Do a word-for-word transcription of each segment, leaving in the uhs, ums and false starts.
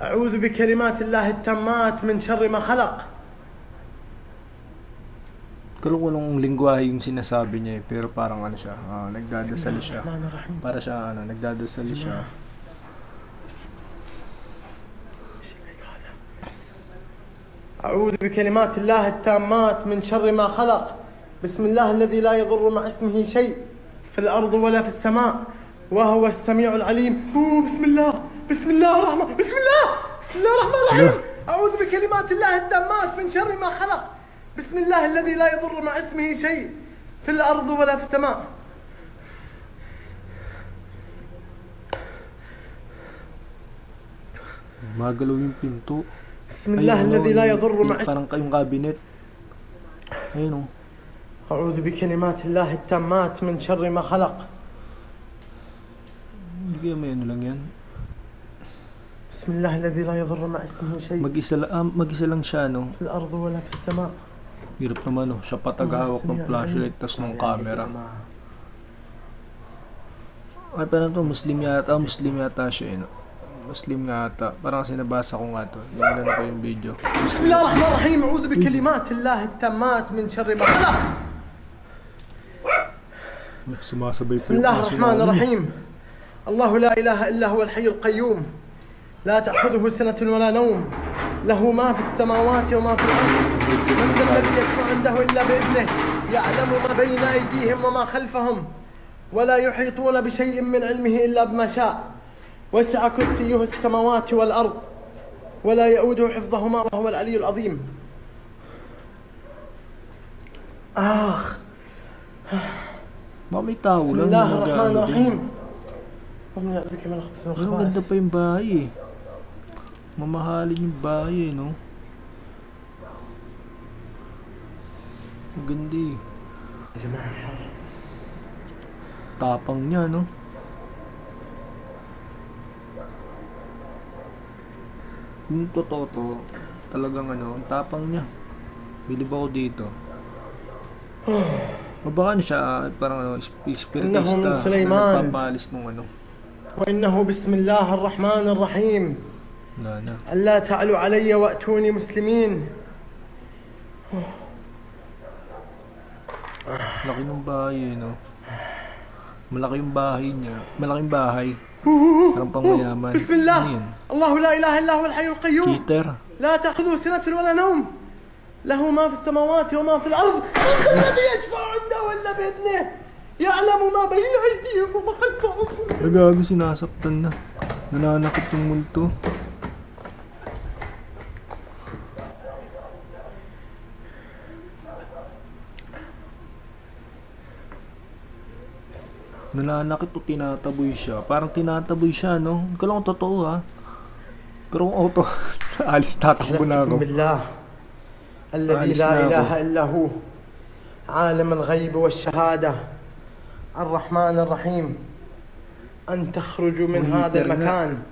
أعوذ بكلمات الله التامات من شر ما khalaq. Kalawang lingwahe yung sinasabi niya eh, pero parang ano siya, uh, nagdadasal siya. Para siya ano, nagdadasal siya. أعوذ بكلمات الله التامات من شر ما خلق. بسم الله الذي لا يضر مع اسمه شيء في الأرض ولا في السماء وهو السميع العليم. أوه بسم الله بسم الله الرحمن بسم الله بسم الله الرحمن الرحيم. أعوذ بكلمات الله التامات من شر ما خلق. بسم الله الذي لا يضر مع اسمه شيء في الأرض ولا في السماء. Magalaw yung pinto. بسم الله الذي لا يضر مع parang kayong cabinet. Ayun oh. أعوذ بكلمات الله التامات من شر ما خلق. Hindi may ano lang yan. بسم الله الذي لا يضر مع اسمه شيء. Mag-isa lang, mag-isa lang siya no. Sa ardo wala sa sama. Hirap naman oh, siya patagawak ng flashlight tas ng camera. Ay parang to Muslim yata, Muslim yata siya eh no? Muslim nga ata, parang kasi nabasa ko nga to. Naman na ko yung video. Bismillahirrahmanirrahim, a'udhu bi kalimatillahit tammat min sharri ma khalaq. Sumasabay po yung kaso namin. Allahu la ilaha illa huwa al-hayyul qayyum. La ta'khudhuhu sanatun wala nawm. له ما في السماوات وما في الأرض من ذا الذي يشفع عنده إلا بإذنه يعلم ما بين أيديهم وما خلفهم ولا يحيطون بشيء من علمه إلا بما شاء وسع كرسيه السماوات والأرض ولا يؤوده حفظهما وهو العلي العظيم. آخ بسم الله الرحمن الرحيم. Ang ganda pa yung bahay eh. Mamahalin yung bahay eh, no? Maganda eh. Tapang niya, no? Yung totoo to, talagang ano, tapang niya. Bilib ako dito. O baka ano siya, parang ano, espiritista na nagpapalis nung ano. Wa innahu bismillahirrahmanirrahim. لا لا ألا تعلوا علي وأتوني مسلمين. Malaki ng bahay eh, no? Malaki yung bahay niya. Malaking bahay. Parang pangmayaman. Bismillah! Allahu la ilaha illa huwal hayyul qayyum. Peter. La ta'khudhuhu sinatun wala nawm. Lahu ma fi as-samawati wa ma fi al-ard. Man dha alladhi yashfa'u 'indahu illa bi'idhnih. Ya'lamu ma bayna aydihim wa ma khalfahum. Nagago, sinasaktan na. Nananakit yung multo. Nananakit o tinataboy siya. Parang tinataboy siya, no? Ikaw lang totoo, ha? Pero kung auto, alis tatakbo na ako. Alladhi la ilaha illa hu. Alam al-ghayb wash-shahada. Ar-Rahman ar-Rahim. An takhruju min hadha al-makan.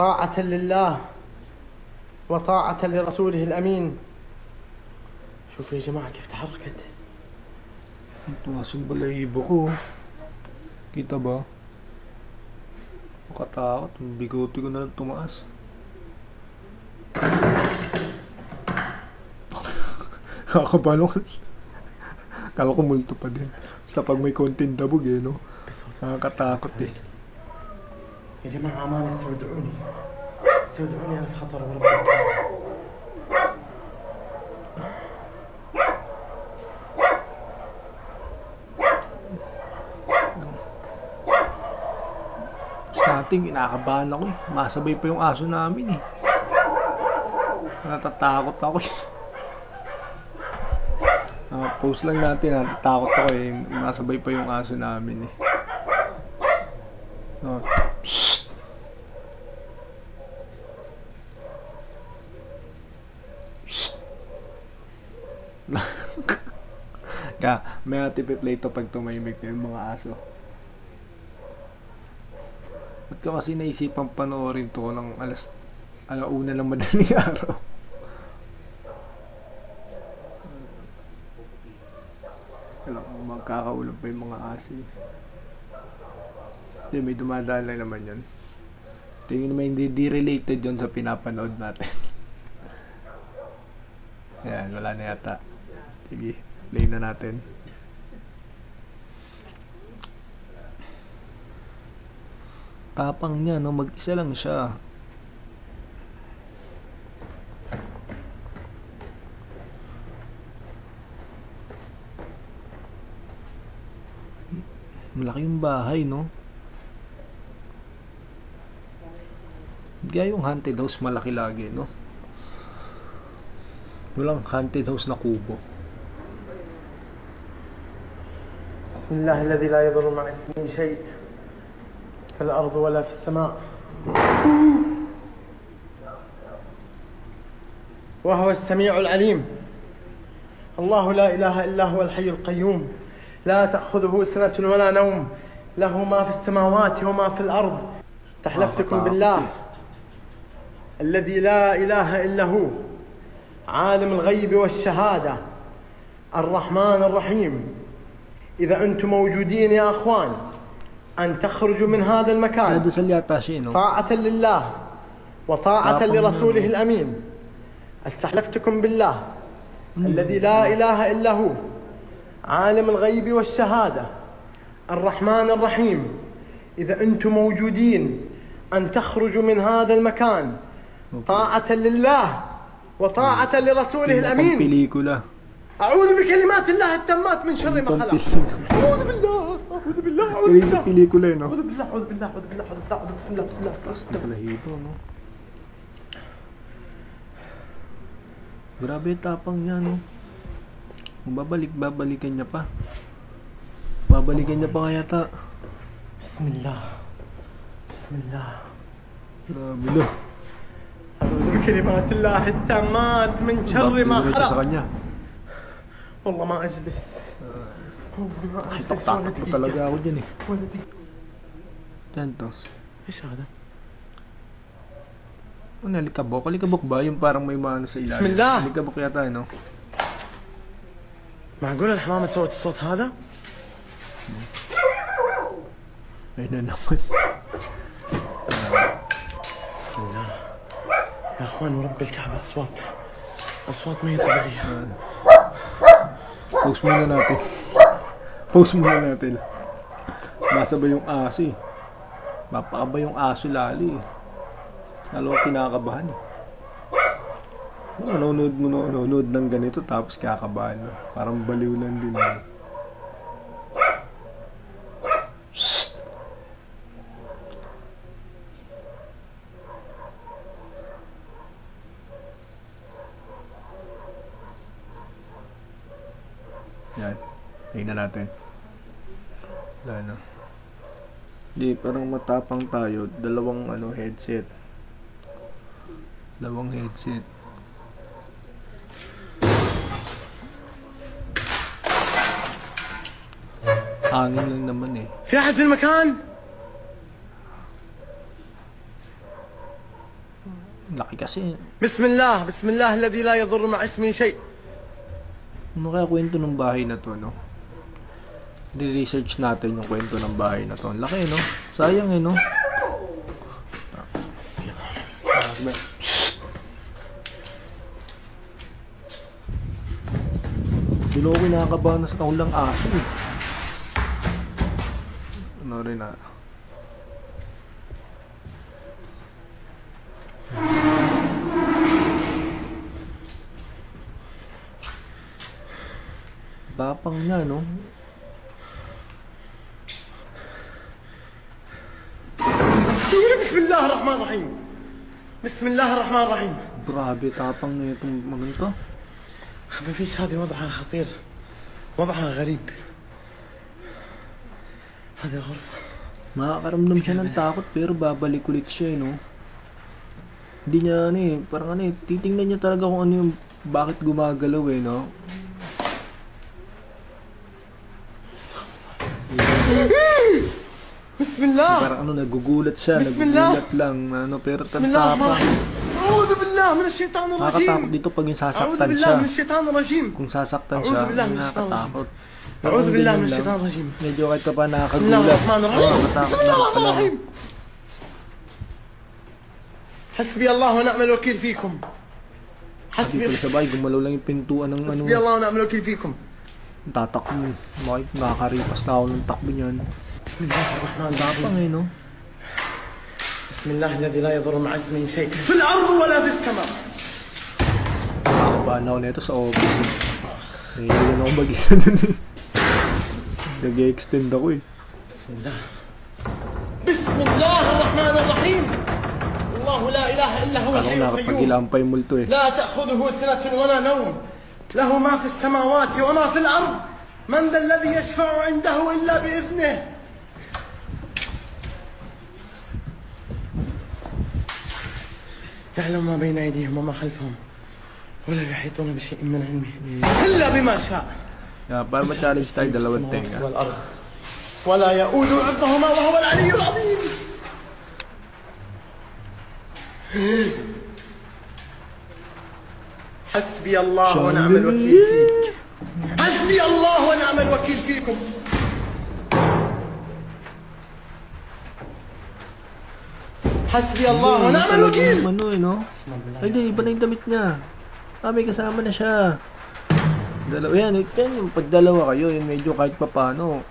Ta'atan lillah. Wa ta'atan li rasulihi al-amin. Shuf ya jama'a kif taharakat. Tumasong balahibo ko. Kita ba? Makatakot, bigote ko na lang tumaas. Nakakabalo ko. Kala ko multo pa din. Basta pag may konting dabog eh, no? Nakakatakot eh. Ya jama'a amana istawdu'uni. Istawdu'uni ala khatara wa rabbi. Inakabahan ako eh. Masabay pa yung aso namin eh. Natatakot ako eh. Uh, post lang natin. Natatakot ako eh. Masabay pa yung aso namin eh. Uh, psst! Psst! Kaya may natipi-play to pag tumahimik na yung mga aso. At kasi naisipang panoorin to ng alas alauna ng madaling araw. Alam mo, magkakaulam pa yung mga aso. Hindi, may dumadaan lang naman yun. Hindi, So yun naman, hindi di related yun sa pinapanood natin. Ayan, wala na yata. Sige, play na natin. Tapang niya, no? Mag-isa lang siya. Malaki yung bahay, no? Gaya yung haunted house, malaki lagi, no? Walang haunted house na kubo. بسم الله الذي لا يضر مع اسمه شيء في الأرض ولا في السماء وهو السميع العليم. الله لا إله إلا هو الحي القيوم لا تأخذه سنة ولا نوم له ما في السماوات وما في الأرض. تحلفتكم بالله الذي لا إله إلا هو عالم الغيب والشهادة الرحمن الرحيم. إذا أنتم موجودين يا أخوان أن تخرجوا من هذا المكان طاعة لله وطاعة لرسوله الأمين. استحلفتكم بالله الذي لا إله إلا هو عالم الغيب والشهادة الرحمن الرحيم. إذا أنتم موجودين أن تخرجوا من هذا المكان طاعة لله وطاعة لرسوله الأمين. أعوذ بكلمات الله التامات من شر ما خلق. أعوذ بالله أعوذ بالله أعوذ بالله أعوذ بالله أعوذ بالله أعوذ بالله أعوذ بالله بسم الله بسم الله. Grabe tapang niya, no? Babalik-babalikan niya pa. Babalikan niya pa kaya ta. Bismillah. Bismillah. Grabe, no? أعوذ بكلمات الله التامات من شر ما خلق. والله ما اجلس والله ما اجلس ولا دقيقة ولا دقيقة Tentos. Ish hada. Ano, likabok? Likabok ba? Yung parang may maano sa ilalim. Bismillah. Likabok yata, no? معقول الحمامة سوت الصوت هذا؟ أين نقول؟ بسم الله يا اخوان ورب الكعبة اصوات اصوات ما يطبيعية. Post muna natin. Post muna natin. Nasa ba yung aso eh? Mapakaba yung aso lali eh. Lalo ka kinakabahan eh. Nanonood mo, nanonood ng ganito tapos kakabahan. Parang baliw lang din eh. Shhh! Yan, tingnan natin. Wala na. Di, parang matapang tayo. Dalawang ano, headset. Dalawang headset. Hangin lang naman eh. Kaya din makan! Laki kasi. Bismillah! Bismillah alladhi la yadurru ma ismi shay. Ano kaya kwento ng bahay na to, no? Re-research natin yung kwento ng bahay na to. Laki, no? Sayang, eh, no? Bilo ko kinakabahan na sa taong lang aso, eh. Ano rin, ah? Tapang niya, no? Bismillah ar-Rahman ar-Rahim. Bismillah ar-Rahman ar-Rahim. Grabe, tapang na itong maganito. ما فيش هذه وضعها خطير. وضعها غريب. هذه الغرفة. Makakaramdam siya ng takot pero babalik ulit siya, no? Hindi niya, ano eh, parang ano eh, titingnan niya talaga kung ano yung bakit gumagalaw, eh, no? Bismillah. Parang ano, nagugulat siya, nagugulat lang, ano, pero tatapang. A'udhu billahi minash shaitanir rajim. Nakakatakot dito pag yung sasaktan siya. Kung sasaktan siya, nakakatakot. A'udhu billahi minash shaitanir rajim. Medyo kahit ka pa nakakagulat. Bismillahir rahmanir rahim. Bismillahir rahmanir rahim. Hasbi Allah wa ni'mal wakil fikum. Hasbi Allah. Sabay gumalaw lang yung pintuan ng ano. Hasbi Allah wa ni'mal wakil fikum. Tatakbo. Bakit nakakaripas na ako ng takbo niyan? Bismillahirrahmanirrahim. Eh, no? Bismillahirrahmanirrahim. La yadurru ma'a ismihi shay'un fil ardi wala fis sama. Nakabahan ako nito sa office. Eh, yun ako mag-isa dun eh. Nag-extend ako eh. Bismillah. Bismillahirrahmanirrahim. Allahu la ilaha illa huwa al-hayyul qayyum. Nakapag-ilampay multo eh. La ta'khudhuhu sinatun wala nawm. له ما في السماوات وما في الأرض من ذا الذي يشفع عنده إلا بإذنه يعلم ما بين أيديهم وما خلفهم ولا يحيطون بشيء من علمه إلا بما شاء ولا يؤود حفظهما وهو العلي العظيم حسبي الله ونعم الوكيل فيك. حسبي الله ونعم الوكيل فيكم. حسبي الله ونعم الوكيل. Ano eh no? Ay di, iba na yung damit niya. Ah, may kasama na siya. Dalawa yan, yung pag dalawa kayo, yung medyo kahit papano.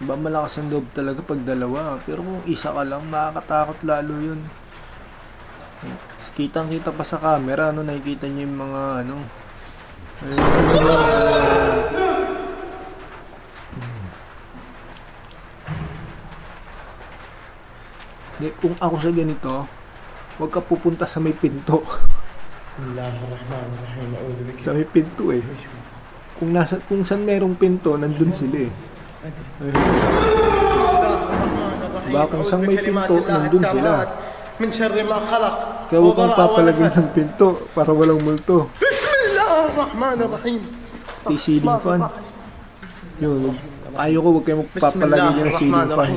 Ba malakas ang loob talaga pag dalawa. Pero kung isa ka lang, nakakatakot lalo yun. Kitang-kita pa sa camera, ano, nakikita niyo yung mga, ano, ano, ano, ano, kung ako sa ganito, huwag ka pupunta sa may pinto. Sa may pinto eh. Kung nasa, kung saan merong pinto, nandun sila eh. Baka kung saan may pinto, nandun sila. Kaya huwag kang papalagay ng pinto para walang multo. Bismillahirrahmanirrahim. Ceiling fan. Yun, ayoko huwag kayo magpapalagay ng ceiling fan.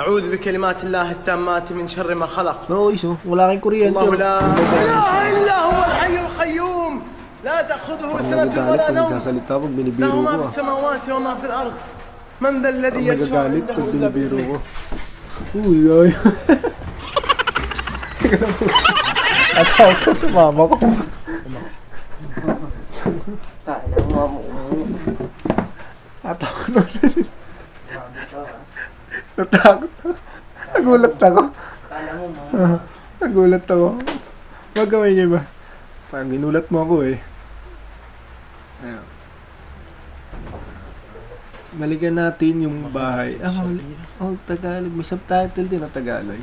A'udhu bi kalimatillahi at-tammati min sharri ma khalaq. No, iso. Wala kang kuryente. Allahu la ilaha illa huwa al-hayyul qayyum. La ta'khudhuhu sinatun wala nawm. Lahu ma fis samawati wa ma fil ard. Man dhal ladhi yashfa'u 'indahu illa bi idhnihi. Uy, ay. Ataw ko sa mama ko. Kaya mo mo. Ataw ko na siya. Natakot ako. Nagulat ako. Kaya mo mo. Nagulat ako. Huwag gawin niya ba? Parang ginulat mo ako eh. Ayan. Balikan natin yung bahay. Ah, oh, Tagalog. May subtitle din na Tagalog.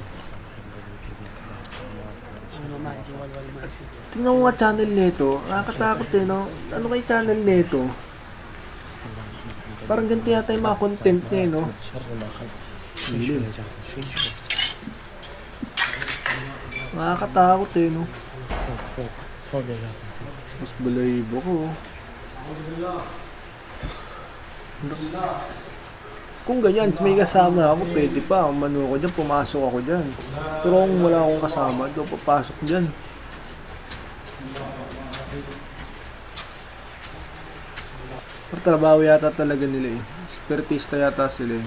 Tingnan mo nga channel nito, nakakatakot eh no? Ano kay channel nito? Parang ganito yata yung mga content niya eh no? Nakakatakot eh no? Mas balayibo ko. Kung ganyan, may kasama ako, pwede pa. Umano ko dyan, pumasok ako dyan. Pero kung wala akong kasama, doon papasok dyan. Pero trabaho yata talaga nila eh. Expertista yata sila eh.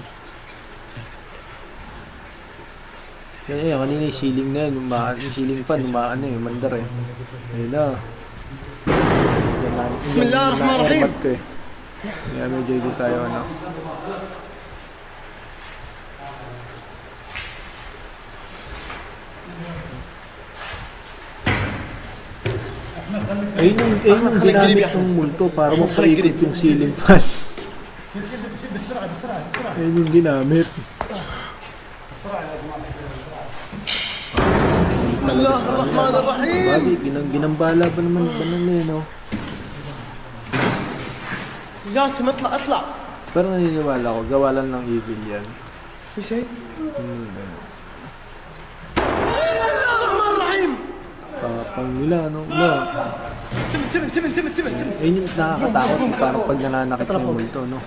Yan eh, kanina yung ceiling na yun. Yung ceiling pa, numaan eh. Mandar eh. Ayun na. Bismillahirrahmanirrahim! Yan, may J D tayo anak. Ayun yung, ayun yung ginamit ng multo para makaipit yung ceiling fan. Ayun yung ginamit. Bismillahirrahmanirrahim. Bagay, ginambala ba naman ba naman eh, no? Yasim, atla, atla. Pero naniniwala ko, gawalan ng evil yan. Isay? Kapang nila, ano? Timin, timin, timin, timin, timin, timin. Ayun yung nakakatakot, parang pag nananakit ng multo, no?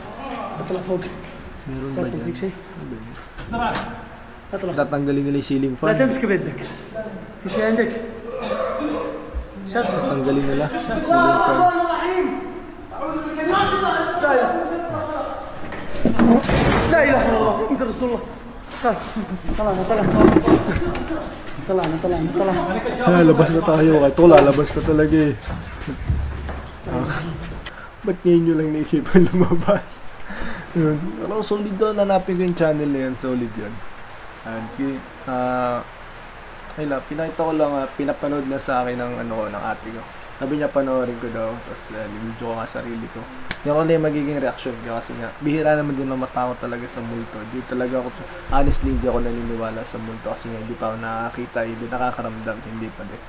Atlapog. Meron ba dyan? Tatanggalin nila yung ceiling fan. Latamsk bedek. Isay andik. Tatanggalin nila yung ceiling fan. لا إله إلا الله محمد رسول الله Tala na, tala. Tala na, tala na, tala. Ay, labas na tayo. Kaya tula, labas na talaga eh. Ba't ngayon nyo lang naisipan lumabas? Yun. Ano, solid doon. Hanapin ko yung channel na yan. Solid yan. And sige, ah... Uh, ayun lang, pinakita ko lang, uh, pinapanood na sa akin ng, ano ko, ng ate ko. Sabi niya panoorin ko daw, tapos uh, limidyo ko nga sarili ko. Yan ko na yung magiging reaction ko kasi nga, bihira naman din na matao talaga sa multo. Di talaga ako, honestly, hindi ako naniniwala sa multo kasi nga hindi pa ako nakakita, hindi nakakaramdam, hindi pa din.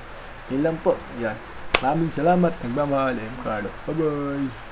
Yun lang po, yan. Maraming salamat, nagmamahal, M. Carlo. Bye-bye!